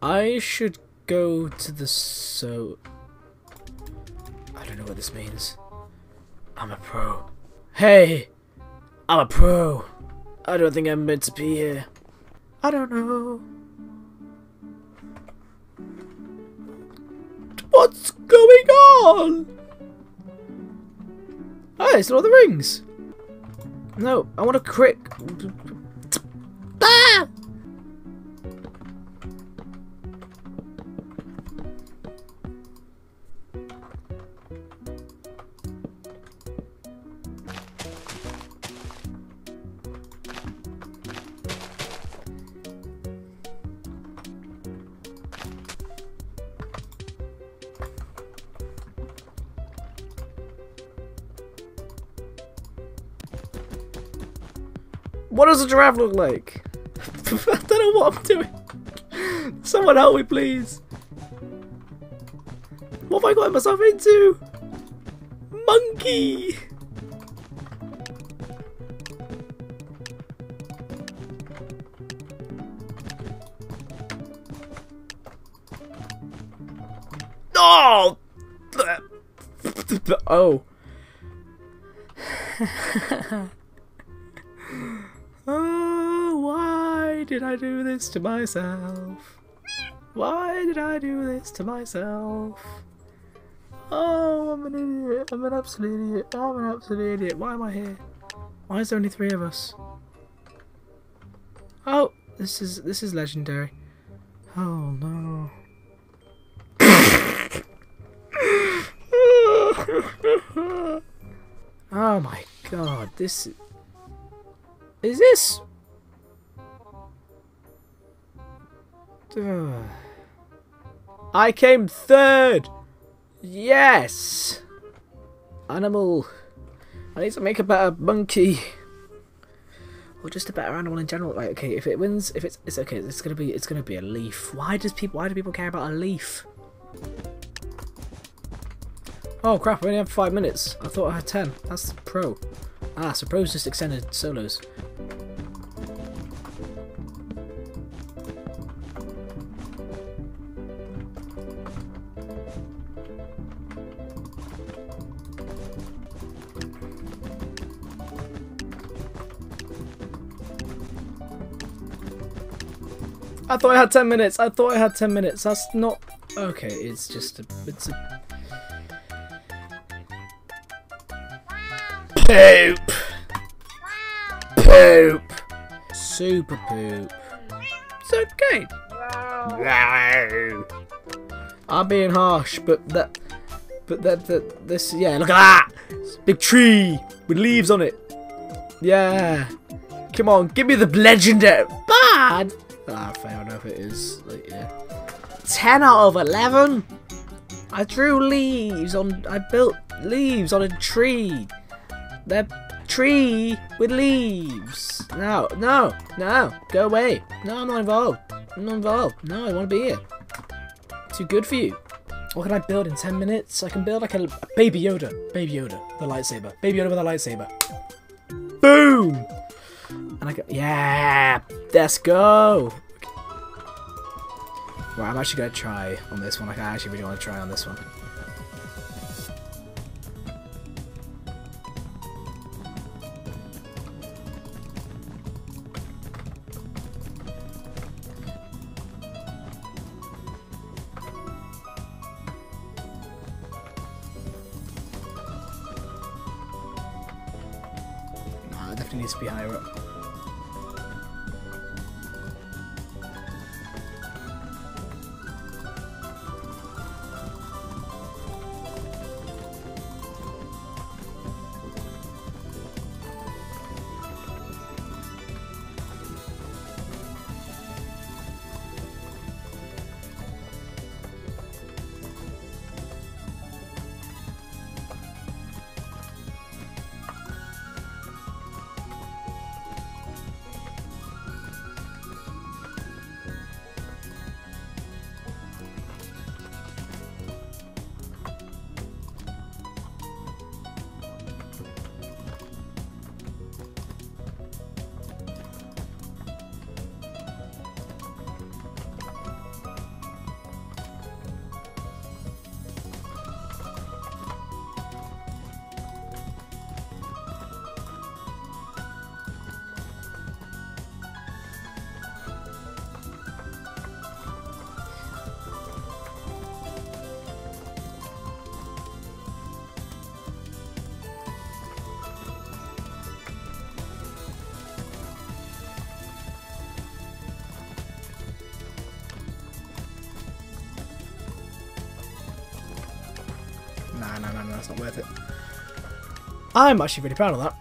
I should go to the so... I don't know what this means. I'm a pro. Hey! I'm a pro! I don't think I'm meant to be here. I don't know. What's going on? Hey, it's Lord of the Rings! No, I want a crick. Ah! What does a giraffe look like? I don't know what I'm doing. Someone help me, please. What have I gotten myself into? Monkey! Oh! Oh. Why did I do this to myself? Why did I do this to myself? Oh, I'm an idiot. I'm an absolute idiot. I'm an absolute idiot. Why am I here? Why is there only three of us? Oh, this is legendary. Oh no. Oh my god, this is this? I came third! Yes! Animal. I need to make a better monkey. Or just a better animal in general. Right, okay, if it wins, if it's okay, it's gonna be a leaf. Why do people care about a leaf? Oh crap, I only have 5 minutes. I thought I had 10. That's the pro. Ah, so pros just extended solos. I thought I had 10 minutes. I thought I had 10 minutes. That's not okay. It's just a. It's a. Poop. Poop. Super poop. It's okay. No. I'm being harsh, but that this yeah. Look at that. It's a big tree with leaves on it. Yeah. Come on, give me the legendary. Bad. Ah, I don't know if it is. Like, yeah. 10 out of 11. I drew leaves on. I built leaves on a tree. The tree with leaves. No, no, no. Go away. No, I'm not involved. I'm not involved. No, I want to be here. Too good for you. What can I build in 10 minutes? I can build like a baby Yoda. Baby Yoda, the lightsaber. Baby Yoda with a lightsaber. Boom. And I go, yeah, let's go. Right, I'm actually going to try on this one. Like, I actually really want to try on this one. Nah, it definitely needs to be higher up. that's not worth it. I'm actually really proud of that.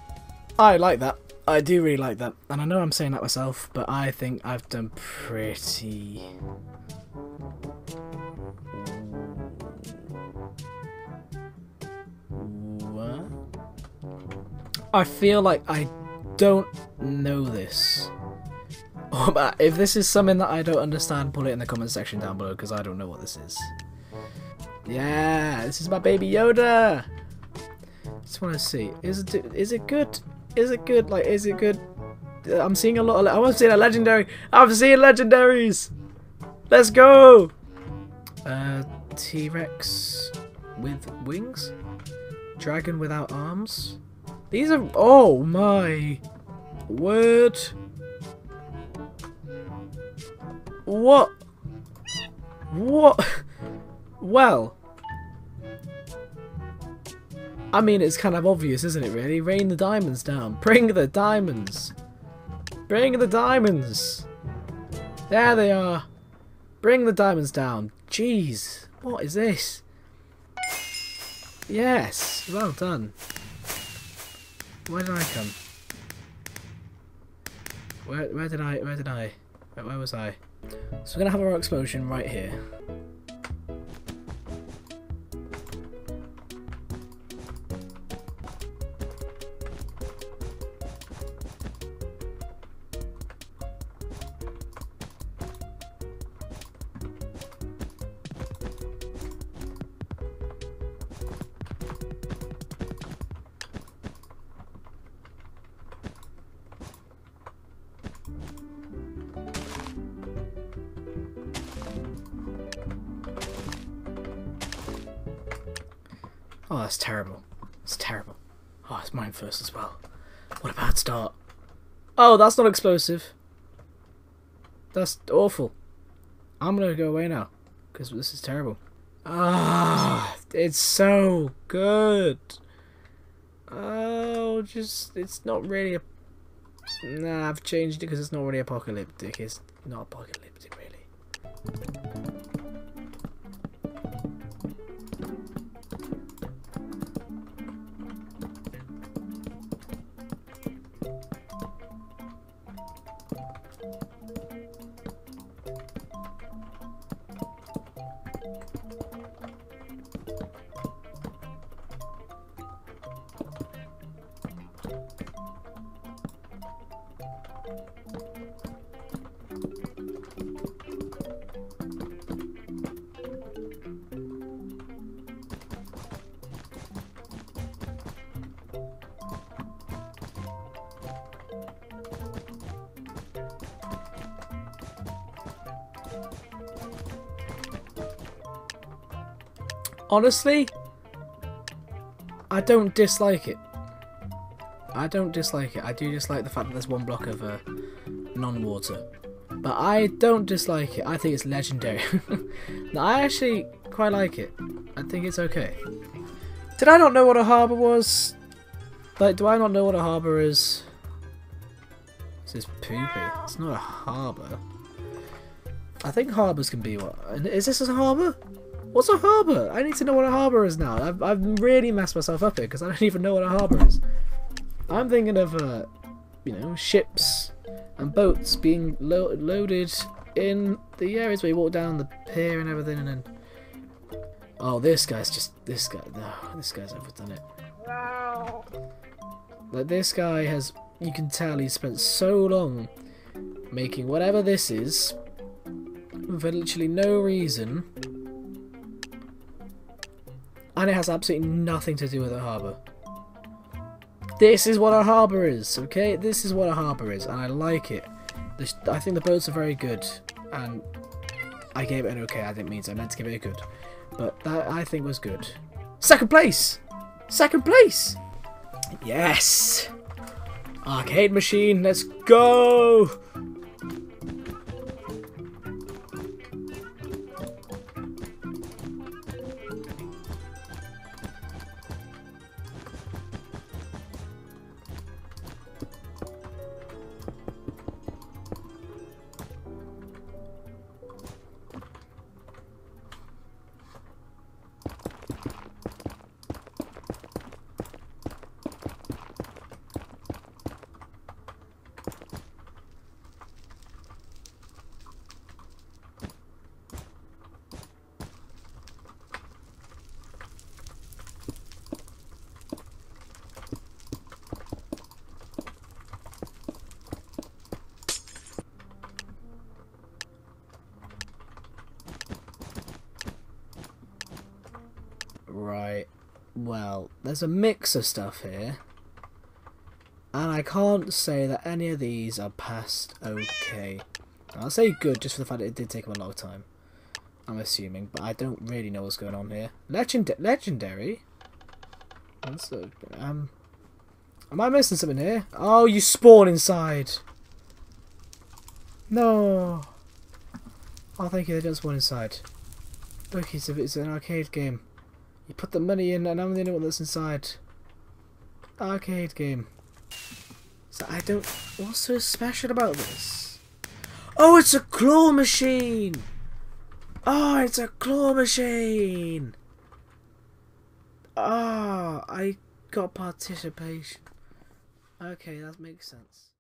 I like that. I do really like that. And I know I'm saying that myself, but I think I've done pretty... What? I feel like I don't know this. If this is something that I don't understand, put it in the comment section down below, because I don't know what this is. Yeah, this is my baby Yoda! Just want to see. Is it good? Is it good? Like, is it good? I'm seeing a lot of... I'm seeing a legendary! I'm seeing legendaries! Let's go! T-Rex with wings? Dragon without arms? These are... Oh my... word! What? What? Well... I mean, it's kind of obvious, isn't it, really? Rain the diamonds down. Bring the diamonds. Bring the diamonds. There they are. Bring the diamonds down. Jeez. What is this? Yes. Well done. Where did I come? Where was I? So we're going to have our explosion right here. Oh, that's terrible. It's terrible. Oh, it's mine first as well. What a bad start. Oh, that's not explosive. That's awful. I'm gonna go away now, because this is terrible. Ah, oh, it's so good. Oh, just, it's not really a... Nah, I've changed it because it's not really apocalyptic. It's not apocalyptic, really. Honestly, I don't dislike it. I don't dislike it. I do dislike the fact that there's one block of non-water. But I don't dislike it. I think it's legendary. No, I actually quite like it. I think it's okay. Did I not know what a harbour was? Like, do I not know what a harbour is? This is poopy. It's not a harbour. I think harbours can be what? Is this a harbour? What's a harbour? I need to know what a harbour is now. I've really messed myself up here because I don't even know what a harbour is. I'm thinking of, you know, ships and boats being loaded in the areas where you walk down the pier and everything, and then... Oh, this guy's just... This guy... No, this guy's overdone it. Like, this guy has... You can tell he's spent so long making whatever this is for literally no reason. And it has absolutely nothing to do with a harbour. This is what a harbour is, okay? This is what a harbour is, and I like it. I think the boats are very good, and I gave it an okay. I didn't mean to. I meant to give it a good. But that, I think, was good. Second place! Second place! Yes! Arcade machine, let's go! Right, well, there's a mix of stuff here. And I can't say that any of these are past okay. I'll say good just for the fact that it did take him a long time. I'm assuming, but I don't really know what's going on here. Legendary? That's a, am I missing something here? Oh, you spawn inside! No! Oh, thank you, they don't spawn inside. Look, it's an arcade game. You put the money in and I'm the only one that's inside. Arcade game. So I don't... What's so special about this? Oh, it's a claw machine! Oh, it's a claw machine! Ah, oh, I got participation. Okay, that makes sense.